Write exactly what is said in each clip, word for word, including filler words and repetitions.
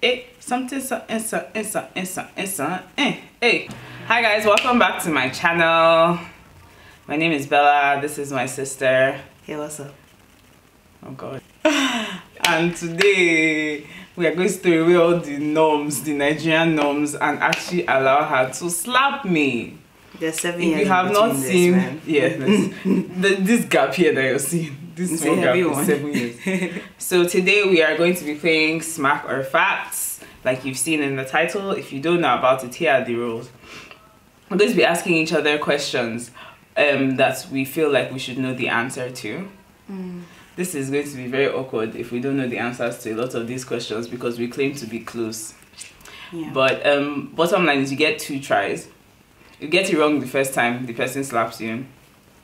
Hey, something so insert insert insert insert eh hey. Hi guys, welcome back to my channel. My name is Bella, this is my sister. Hey, what's up? Oh god. And today we are going to throw away all the norms, the Nigerian norms, and actually allow her to slap me. There's seven years. If you have not seen, this, yeah, the, this gap here that you're seeing, this small gap is seven years. So today we are going to be playing Smack or Facts, like you've seen in the title. If you don't know about it, here are the rules. We're going to be asking each other questions um, that we feel like we should know the answer to. Mm. This is going to be very awkward if we don't know the answers to a lot of these questions because we claim to be close. Yeah. But um, bottom line is you get two tries. You get it wrong the first time, the person slaps you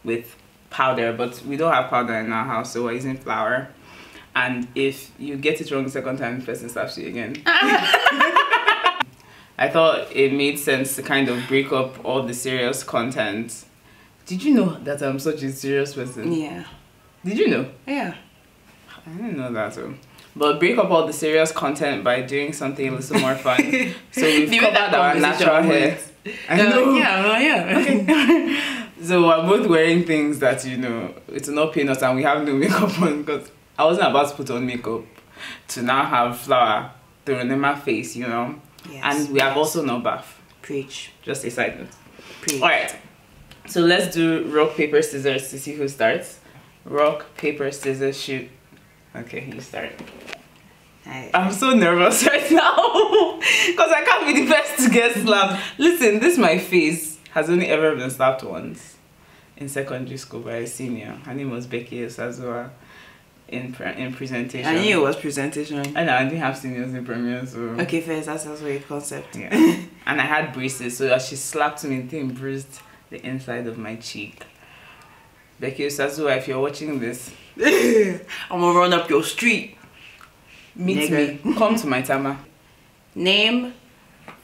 with powder, but we don't have powder in our house, so we're using flour. And if you get it wrong the second time, the person slaps you again. I thought it made sense to kind of break up all the serious content. Did you know that I'm such a serious person? Yeah. Did you know? Yeah. I didn't know that though. But break up all the serious content by doing something a little more fun. So we've covered that our natural hair. I know. Like, yeah, well, yeah. Okay. So we're both wearing things that, you know, it's not peanuts and we have no makeup on because I wasn't about to put on makeup to now have flour thrown in my face, you know. Yes. And we have also no bath. Preach. Just a side note. Preach. Alright. So let's do rock, paper, scissors to see who starts. Rock, paper, scissors, shoot. Okay, you start. I, I'm so nervous right now because I can't be the first to get slapped. Listen, this my face has only ever been slapped once in secondary school by a senior. Her name was Becky Osazua in pre in presentation. I knew it was presentation. I know I didn't have seniors in premier, so okay, first that's also a concept. Yeah, and I had braces, so as she slapped me, thing bruised the inside of my cheek. Becky Osazua, if you're watching this, I'm gonna run up your street. Meet Nigger. Me. Come to my tama. Name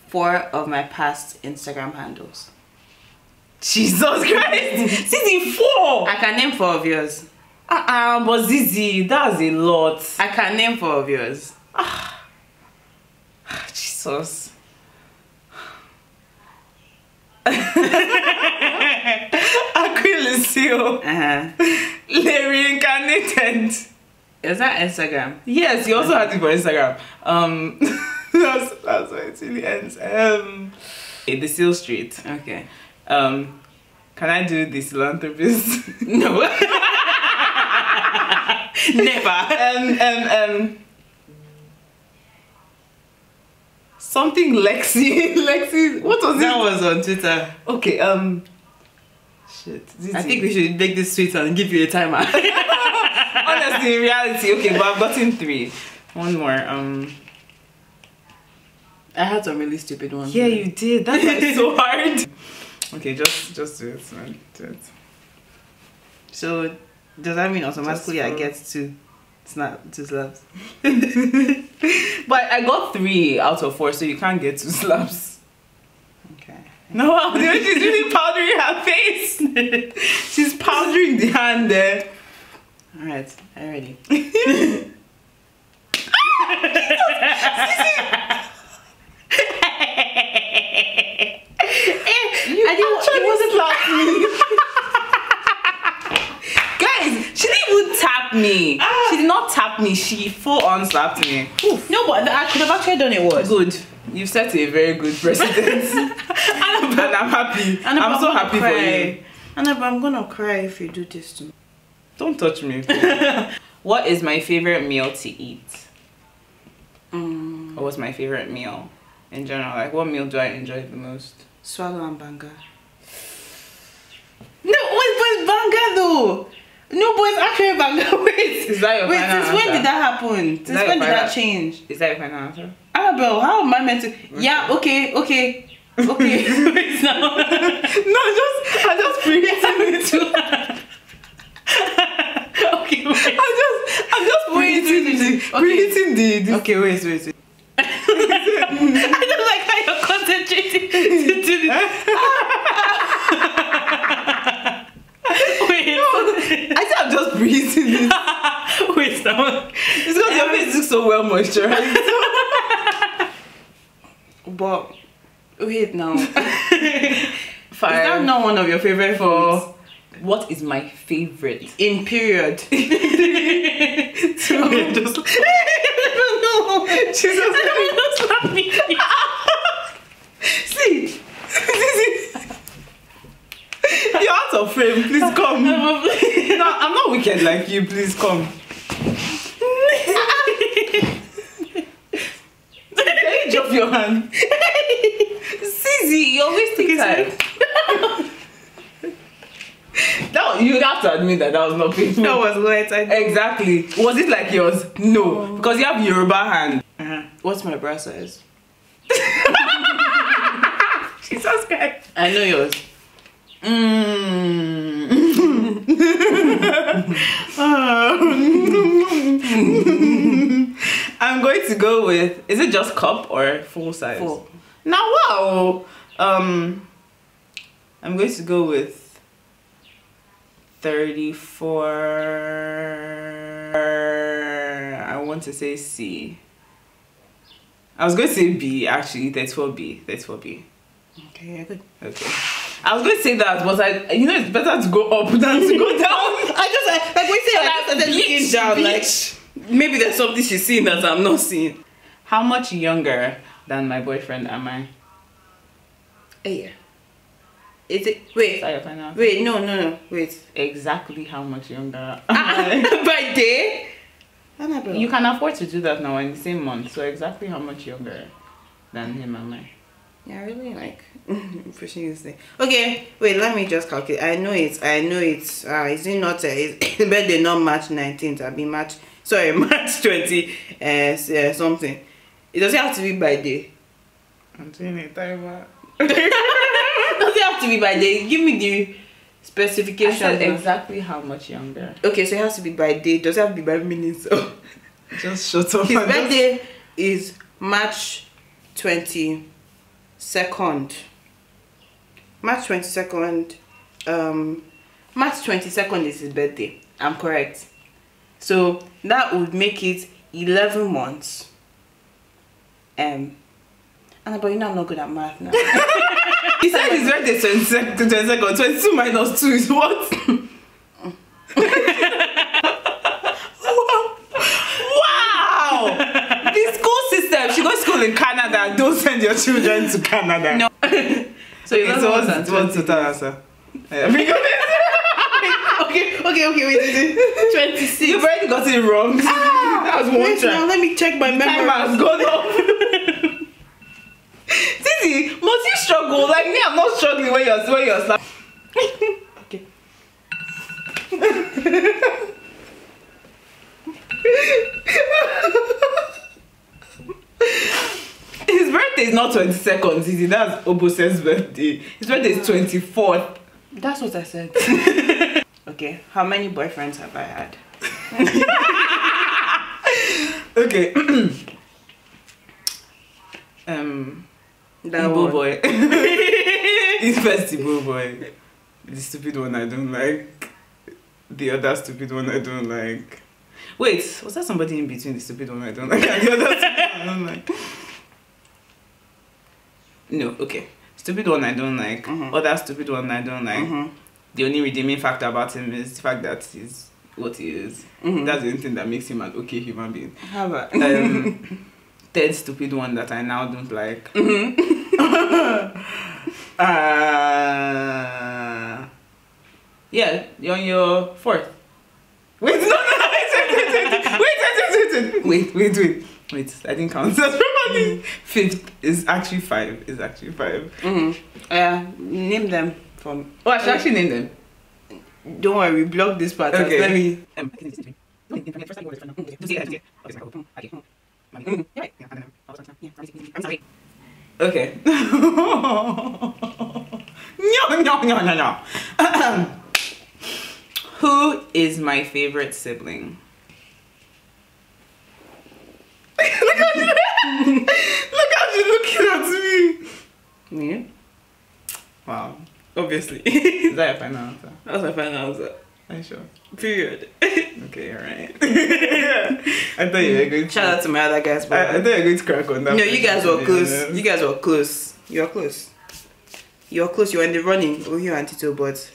four of my past Instagram handles. Jesus Christ! Zizi, four! I can name four of yours. Ah, uh -uh, but Zizi, that's a lot. I can name four of yours. Ah. Ah, Jesus. Aquilisio. Uh-huh. Le reincarnated. Is that Instagram? Yes, you also had it for Instagram. Um, that's that's where it really ends. Um, in the Seal Street. Okay. Um, can I do the philanthropist? No. Never. Um, um, um. Something Lexi. Lexi. What was that? That was on Twitter. Okay. Um. Shit. I think we should make this Twitter and give you a timer. Honestly, in reality, okay, but I've gotten three. One more. Um, I had some really stupid ones. Yeah, man. You did. That's like so hard. Okay, just just do it, man. Do it. So, does that mean automatically I get two snap two slaps? But I got three out of four, so you can't get two slaps. Okay. No, she's really powdering her face. She's powdering the hand there. Alright, I'm ready. You actually wasn't laughing. Guys, she didn't even tap me. Ah. She did not tap me, she full on slapped me. Oof. No, but I could have actually done it worse. Good. You've set a very good precedent. And I'm, and I'm happy. And I'm, I'm so happy cry. for you. And I'm gonna cry if you do this to me. Don't touch me. What is my favorite meal to eat? Mm. Or what's my favorite meal in general? Like, what meal do I enjoy the most? Swallow and banga. No, what was banga though? No, boys, actually banga. Wait. Is that your Wait, final since answer? When did that happen? Since that when did that change? Is that your final answer? Annabelle, how am I meant to? Okay. Yeah, okay, okay. Okay. Wait, no. No, just, I just pretended to. Okay, wait. I'm just, I'm just waiting, waiting, the, waiting okay. the, the... Okay, wait, wait, wait. I don't like how you're concentrating to do this. Wait. No, I noticing this. Wait, someone. It's because your face looks so well moisturized. But wait now. Fine. Is that not one of your favorite foods? What is my favorite? In period. So okay, just. No, Jesus, I don't mean, just laugh. See, this is. You're out of frame. Please come. No, I'm not wicked like you. Please come. Can you drop your hand? Zizi, you're wasting time. That, you have to admit that that was not painful. That was what I did. Exactly. Was it like yours? No. Oh. Because you have Yoruba hand. Uh-huh. What's my bra size? Jesus Christ. I know yours. Mm. I'm going to go with, is it just cup or full size? Full. Now wow. Um I'm going to go with thirty-four. I want to say C. I was going to say B actually. thirty-four B. thirty-four B. Okay, I could. Okay. I was going to say that, but I, you know, it's better to go up than to go down. I just like, like we say like that, then looking down, bitch. Like maybe there's something she's seeing that I'm not seeing. How much younger than my boyfriend am I? A year. Is it, wait, sorry, wait, no, no, no, wait. Exactly how much younger am I? By day? You can afford to do that now in the same month, so exactly how much younger than him am I? Yeah, really like pushing this thing. Okay, wait, let me just calculate. I know it's, I know it's, uh, is it not, uh, is the birthday not March nineteenth, I'll be March, sorry, March twentieth, uh, uh, something. It doesn't have to be by day. I'm doing a timer. Doesn't have to be by day. Give me the specification. I said exactly how much younger. Okay, so it has to be by day. Doesn't have to be by minutes. So. Just shut up. His birthday just... is March twenty-second. March twenty-second. Um, March twenty-second is his birthday. I'm correct. So that would make it eleven months. Um, Annabelle, you know I'm not good at math now. He said his birthday twenty-second. twenty-two minus two is what? Wow! The school system. She goes to school in Canada. Don't send your children to Canada. No. So you don't want to tell answer. Okay, okay, okay, wait, wait, wait. twenty-six. You've already got it wrong. Ah, that was one try. Now let me check my memory. Time has gone off. Zizi, must you struggle? Like me, I'm not struggling when you're when you're slapping. Okay. His birthday is not twenty-second, Zizi. That's Obose's birthday. His birthday is twenty-fourth. That's what I said. Okay, how many boyfriends have I had? Okay. um That Igbo boy. His first Igbo boy. The stupid one I don't like. The other stupid one I don't like. Wait, was that somebody in between the stupid one I don't like and the other stupid one I don't like? No, okay. Stupid one I don't like. Mm-hmm. Other stupid one I don't like. Mm-hmm. The only redeeming factor about him is the fact that he's what he is. Mm-hmm. That's the only thing that makes him an okay human being. How about... Um, third stupid one that I now don't like. Mm-hmm. uh, yeah, you're on your fourth. Wait, no, no, wait, wait, wait, wait, wait, wait, wait, wait, wait, I didn't count that properly. Fifth is actually five, is actually five. Mm-hmm. Uh, name them from... Oh, I should actually name them. Don't worry, we blocked this part. Okay. Let me... Um, Okay. No, no, no, no, no. Who is my favorite sibling? Look how she's looking at me. Me? Wow. Obviously. Is that your final answer? That's my final answer. Are you sure? Period. Okay, alright. Yeah. I thought you were going to... Shout out to my other guys. But I, I thought you were going to crack on that. No, you guys were close. You guys were close. You were close. You were close. You were in the running. Oh, you Antito, but...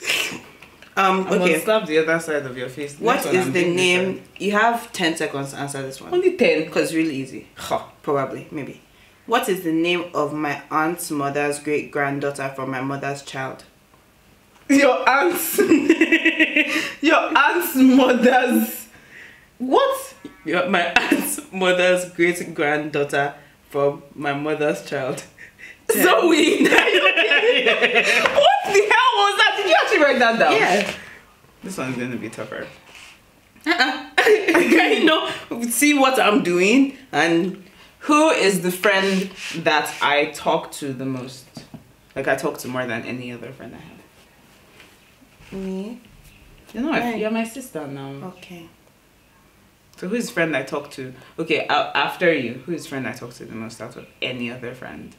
Um, okay. I'm gonna slap the other side of your face. What is I'm the name? Side. You have ten seconds to answer this one. Only ten? Because it's really easy. Huh. Probably. Maybe. What is the name of my aunt's mother's great-granddaughter from my mother's child? Your aunt's... Your aunt's mother's... What? Your, my aunt's mother's great-granddaughter from my mother's child. Zoe! What the hell was that? Did you actually write that down? Yeah. This one's going to be tougher. Uh-uh. Can you know, see what I'm doing? And who is the friend that I talk to the most? Like, I talk to more than any other friend I have. Me? You know, right. You're my sister now. Okay. So who's friend I talk to? Okay, after you, who's friend I talk to the most out of any other friend?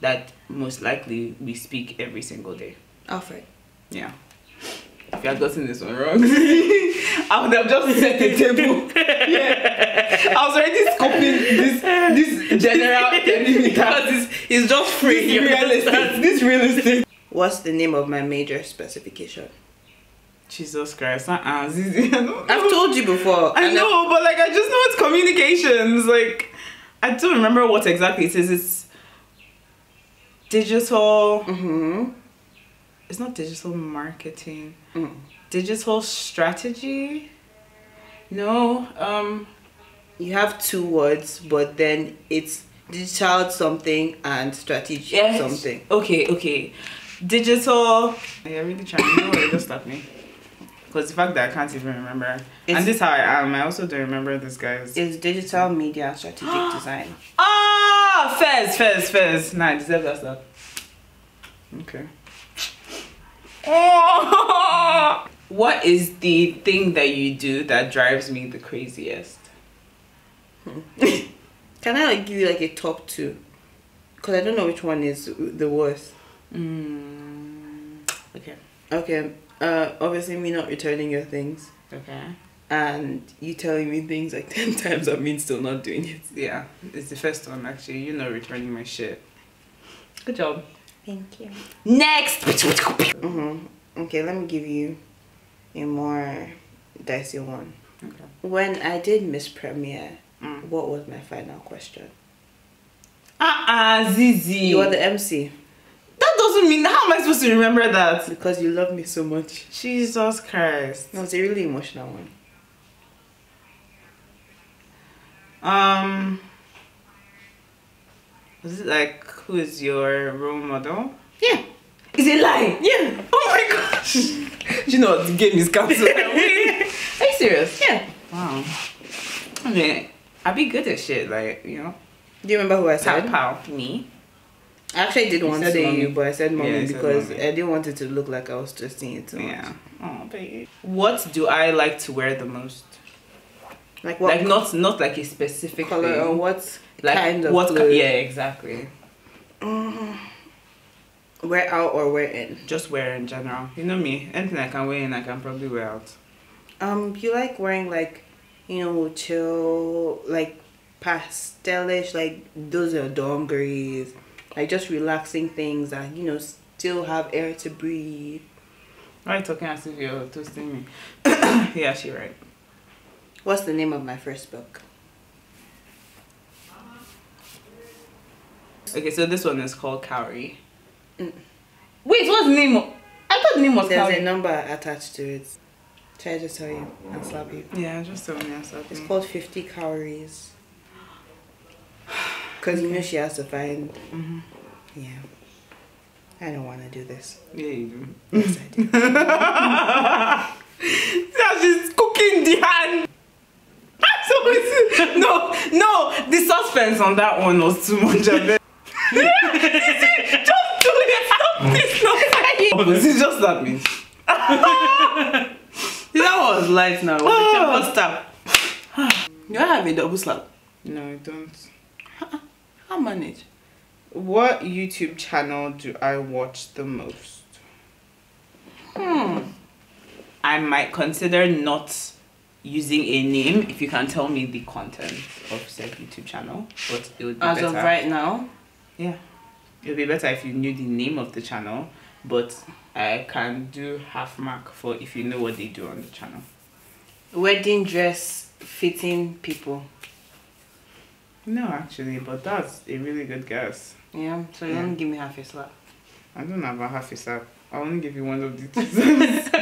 That most likely we speak every single day. Alfred. Yeah. If you had gotten this one wrong, I would have just set the table. Yeah. I was already scoping this this general enemy because it's, it's just free. This realistic. This realistic. What's the name of my major specification? Jesus Christ. Uh -uh. I've told you before. I know, but like I just know it's communications. Like I don't remember what exactly it is. It's digital, mm-hmm. It's not digital marketing, mm. Digital strategy, no, um, you have two words, but then it's digital something and strategic yes. something. Okay, okay, digital, yeah, really trying, no way, just stop me, because the fact that I can't even remember, it's, and this is how I am, I also don't remember this guy's. It's digital media strategic design. Oh! Oh, Fez, Fez, Fez. Nah, I deserve that stuff. Okay. Oh! What is the thing that you do that drives me the craziest? Hmm. Can I like give you like a top two? Because I don't know which one is the worst. Mm. Okay. Okay. Uh, obviously me not returning your things. Okay. And you telling me things like ten times I mean still not doing it. Yeah, it's the first one actually. You're not returning my shit. Good job. Thank you. Next! Mm-hmm. Okay, let me give you a more dicey one. Okay. When I did Miss Premiere, mm. what was my final question? Uh-uh, Zizi. You are the M C. That doesn't mean... How am I supposed to remember that? Because you love me so much. Jesus Christ. No, it's a really emotional one. Um, was it like who is your role model? Yeah. Is it lie? Yeah. Oh my gosh. Do you know the game is cancelled? Are you serious? Yeah. Wow. I mean, I'd be good at shit, like, you know. Do you remember who I said? Pow, pow. Me. I actually did want to say mommy. You, but I said mommy yeah, because said mommy. I didn't want it to look like I was twisting it too much. Yeah. Oh, babe. What do I like to wear the most? Like what? Like not not like a specific color thing. Or what like kind of what clothes? Yeah, exactly. Mm. Wear out or wear in? Just wear in general. You know me. Anything I can wear in, I can probably wear out. Um, you like wearing like, you know, chill, like pastelish, like those are dungarees, like just relaxing things that you know still have air to breathe. Why are you talking as if you're toasting me? Yeah, she right. What's the name of my first book? Okay, so this one is called Cowrie. Mm. Wait, what's the name? I thought the name was There's Cowrie. There's a number attached to it. Should I just tell you and slap you? Yeah, just tell me and slap you. It's called fifty Cowries. Because okay. You know she has to find... Mm-hmm. Yeah. I don't want to do this. Yeah, you do. Yes, I do. She's cooking the hand. No, no, the suspense on that one was too much of it. Just do it. Stop this nonsense. Oh, this is just that means. That was light now. Oh. Slap. You have a double slap? No, I don't. How manage? What YouTube channel do I watch the most? Hmm. I might consider not using a name if you can tell me the content of said YouTube channel. But it would be better. As of right now? Yeah. It would be better if you knew the name of the channel, but I can do half mark for if you know what they do on the channel. Wedding dress fitting people. No, actually, but that's a really good guess. Yeah, so you yeah. don't give me half a slap. I don't have a half a slap. I only give you one of the two.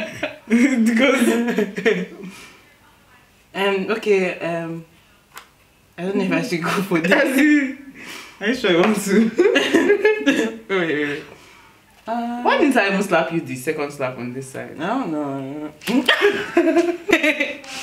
Because um okay um I don't know if I should go for this. Are you sure you want to? wait wait wait. Uh, Why didn't I even slap you the second slap on this side? No no.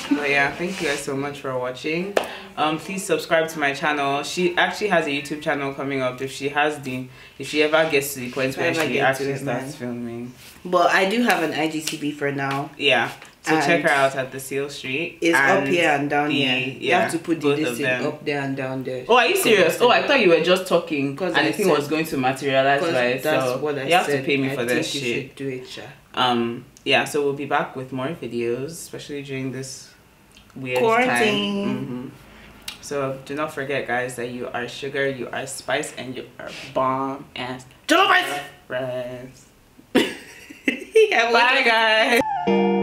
But yeah, thank you guys so much for watching. Um, please subscribe to my channel. She actually has a YouTube channel coming up. If she has the, if she ever gets to the point where she actually it, starts filming. But I do have an I G T V for now. Yeah. So and check her out at the Seal Street. It's and up here and down here. Yeah, you have to put the listing up there and down there. Oh, are you serious? Oh, I thought you were just talking because I think was going to materialize by itself. So you have said. to pay me I for that shit. You should do it, yeah. Um, yeah. So we'll be back with more videos, especially during this weird quarantine. Time. Mm-hmm. So do not forget, guys, that you are sugar, you are spice, and you are bomb and jollof rice. Bye, guys.